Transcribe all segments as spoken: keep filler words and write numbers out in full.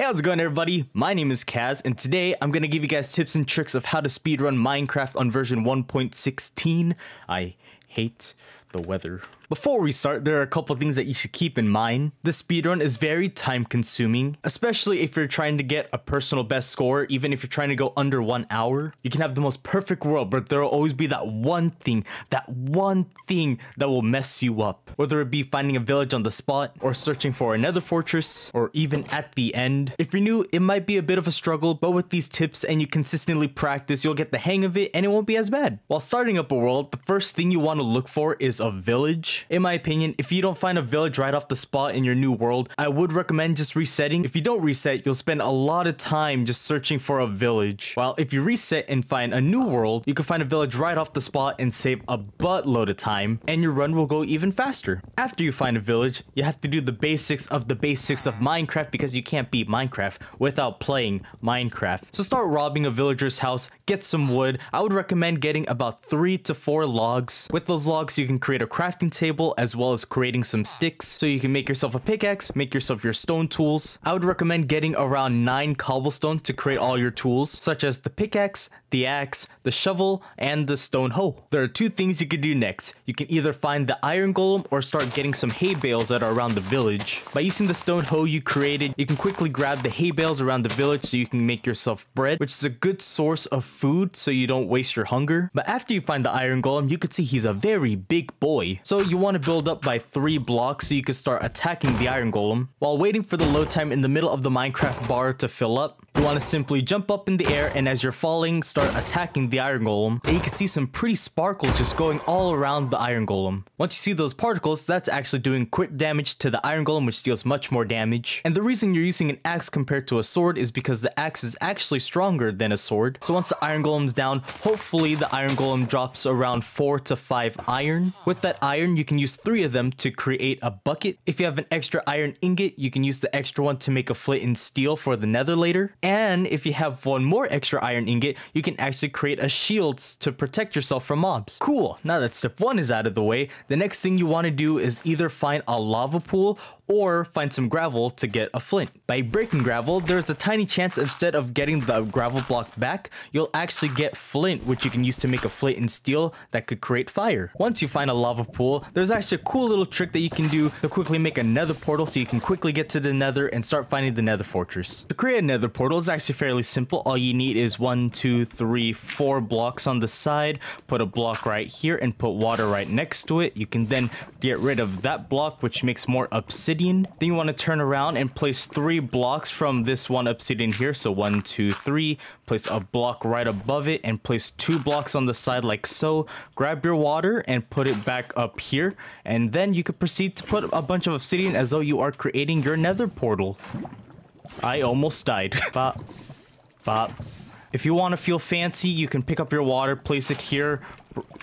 Hey, how's it going everybody? My name is Kaz and today I'm going to give you guys tips and tricks of how to speedrun Minecraft on version one point sixteen. I hate the weather. Before we start, there are a couple things that you should keep in mind. The speedrun is very time consuming, especially if you're trying to get a personal best score. Even if you're trying to go under one hour, you can have the most perfect world, but there will always be that one thing, that one thing that will mess you up. Whether it be finding a village on the spot, or searching for a nether fortress, or even at the end. If you're new, it might be a bit of a struggle, but with these tips and you consistently practice, you'll get the hang of it and it won't be as bad. While starting up a world, the first thing you want to look for is a village. In my opinion, if you don't find a village right off the spot in your new world, I would recommend just resetting. If you don't reset, you'll spend a lot of time just searching for a village. While if you reset and find a new world, you can find a village right off the spot and save a buttload of time, and your run will go even faster. After you find a village, you have to do the basics of the basics of Minecraft, because you can't beat Minecraft without playing Minecraft. So start robbing a villager's house, get some wood. I would recommend getting about three to four logs. With those logs, you can create a crafting table, as well as creating some sticks, so you can make yourself a pickaxe, make yourself your stone tools. I would recommend getting around nine cobblestone to create all your tools, such as the pickaxe, the axe, the shovel, and the stone hoe. There are two things you could do next. You can either find the iron golem or start getting some hay bales that are around the village. By using the stone hoe you created, you can quickly grab the hay bales around the village so you can make yourself bread, which is a good source of food so you don't waste your hunger. But after you find the iron golem, you can see he's a very big boy, so you want to build up by three blocks so you can start attacking the iron golem. While waiting for the load time in the middle of the Minecraft bar to fill up, you want to simply jump up in the air, and as you're falling, start attacking the iron golem. And you can see some pretty sparkles just going all around the iron golem. Once you see those particles, that's actually doing quick damage to the iron golem, which deals much more damage. And the reason you're using an axe compared to a sword is because the axe is actually stronger than a sword. So once the iron golem's down, hopefully the iron golem drops around four to five iron. With that iron, you can use three of them to create a bucket. If you have an extra iron ingot, you can use the extra one to make a flint and steel for the nether later. And if you have one more extra iron ingot, you can actually create a shield to protect yourself from mobs. Cool, now that step one is out of the way, the next thing you want to do is either find a lava pool or find some gravel to get a flint. By breaking gravel, there's a tiny chance instead of getting the gravel block back, you'll actually get flint, which you can use to make a flint and steel that could create fire. Once you find a lava pool, there's actually a cool little trick that you can do to quickly make a nether portal so you can quickly get to the nether and start finding the nether fortress. To create a nether portal, it's actually fairly simple. All you need is one, two, three, four blocks on the side. Put a block right here and put water right next to it. You can then get rid of that block, which makes more obsidian. Then you want to turn around and place three blocks from this one obsidian here. So one, two, three. Place a block right above it and place two blocks on the side like so. Grab your water and put it back up here. And then you can proceed to put a bunch of obsidian as though you are creating your nether portal. I almost died. Bop. Bop. If you want to feel fancy, you can pick up your water, place it here,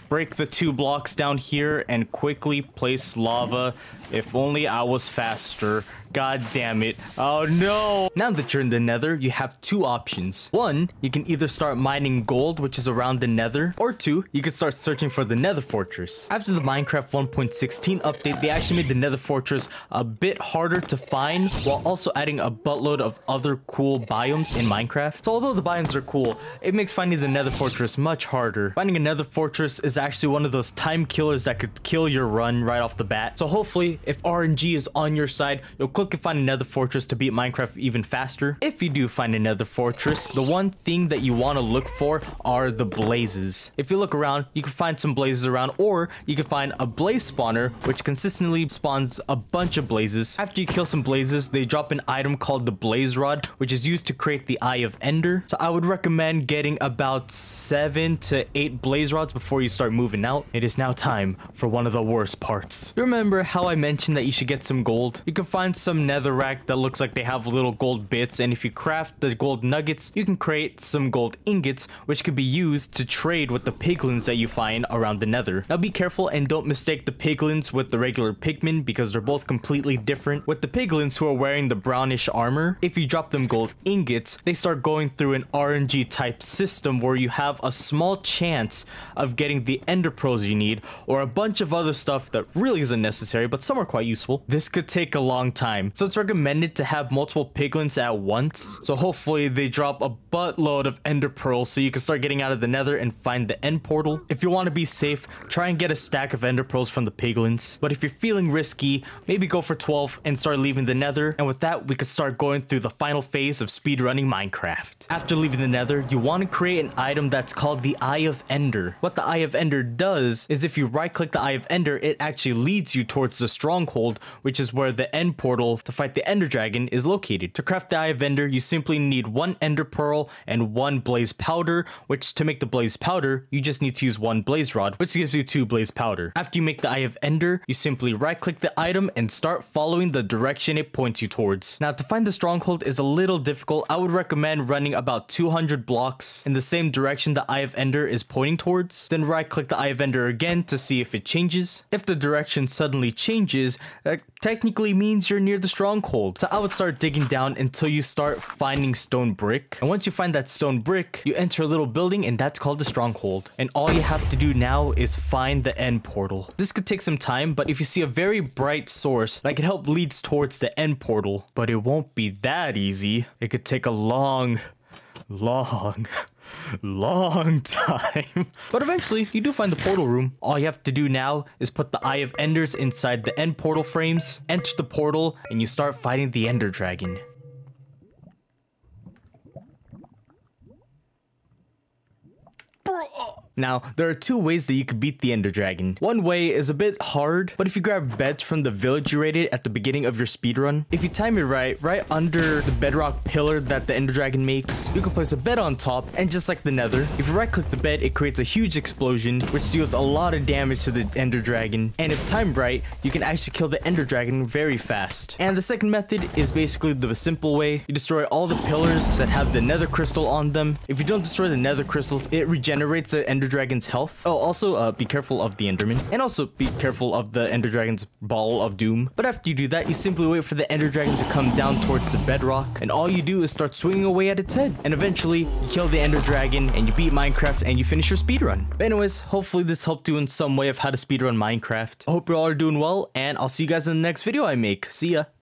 break the two blocks down here, and quickly place lava. If only I was faster. God damn it. Oh no! Now that you're in the nether, you have two options. One, you can either start mining gold, which is around the nether, or two, you can start searching for the nether fortress. After the Minecraft one point sixteen update, they actually made the nether fortress a bit harder to find, while also adding a buttload of other cool biomes in Minecraft. So although the biomes are cool, it makes finding the nether fortress much harder. Finding a nether fortress is actually one of those time killers that could kill your run right off the bat. So hopefully, if R N G is on your side, you'll click and find another fortress to beat Minecraft even faster. If you do find another fortress, the one thing that you want to look for are the blazes. If you look around, you can find some blazes around, or you can find a blaze spawner, which consistently spawns a bunch of blazes. After you kill some blazes, they drop an item called the blaze rod, which is used to create the Eye of Ender. So I would recommend getting about seven to eight blaze rods before you start moving out. It is now time for one of the worst parts. You remember how I mentioned that you should get some gold? You can find some netherrack that looks like they have little gold bits, and if you craft the gold nuggets, you can create some gold ingots, which could be used to trade with the piglins that you find around the nether. Now be careful and don't mistake the piglins with the regular pigmen, because they're both completely different. With the piglins who are wearing the brownish armor, if you drop them gold ingots, they start going through an R N G type system where you have a small chance of getting the ender pearls you need, or a bunch of other stuff that really isn't necessary, but some are quite useful. This could take a long time. time. So it's recommended to have multiple piglins at once. So hopefully they drop a buttload of ender pearls so you can start getting out of the nether and find the end portal. If you want to be safe, try and get a stack of ender pearls from the piglins. But if you're feeling risky, maybe go for twelve and start leaving the nether. And with that, we could start going through the final phase of speedrunning Minecraft. After leaving the nether, you want to create an item that's called the Eye of Ender. What the Eye of Ender does is if you right click the Eye of Ender, it actually leads you towards the stronghold, which is where the end portal to fight the Ender Dragon is located. To craft the Eye of Ender, you simply need one ender pearl and one blaze powder, which to make the blaze powder, you just need to use one blaze rod, which gives you two blaze powder. After you make the Eye of Ender, you simply right click the item and start following the direction it points you towards. Now to find the stronghold is a little difficult. I would recommend running about two hundred blocks in the same direction the Eye of Ender is pointing towards. Then right click the Eye of Ender again to see if it changes. If the direction suddenly changes, that technically means you're near the stronghold. So I would start digging down until you start finding stone brick. And once you find that stone brick, you enter a little building and that's called the stronghold. And all you have to do now is find the end portal. This could take some time, but if you see a very bright source that could help leads towards the end portal, but it won't be that easy. It could take a long, long... long time. But eventually you do find the portal room. All you have to do now is put the Eye of Enders inside the end portal frames, enter the portal, and you start fighting the Ender Dragon. Now, there are two ways that you can beat the Ender Dragon. One way is a bit hard, but if you grab beds from the village you raided at the beginning of your speedrun, if you time it right, right under the bedrock pillar that the Ender Dragon makes, you can place a bed on top, and just like the nether, if you right click the bed, it creates a huge explosion, which deals a lot of damage to the Ender Dragon. And if timed right, you can actually kill the Ender Dragon very fast. And the second method is basically the simple way. You destroy all the pillars that have the nether crystal on them. If you don't destroy the nether crystals, it regenerates the Ender Dragon's health. Oh, also uh, be careful of the Enderman, and also be careful of the Ender Dragon's ball of doom. But after you do that, you simply wait for the Ender Dragon to come down towards the bedrock, and all you do is start swinging away at its head, and eventually you kill the Ender Dragon and you beat Minecraft and you finish your speedrun. But anyways, hopefully this helped you in some way of how to speedrun Minecraft. I hope you all are doing well, and I'll see you guys in the next video I make. See ya.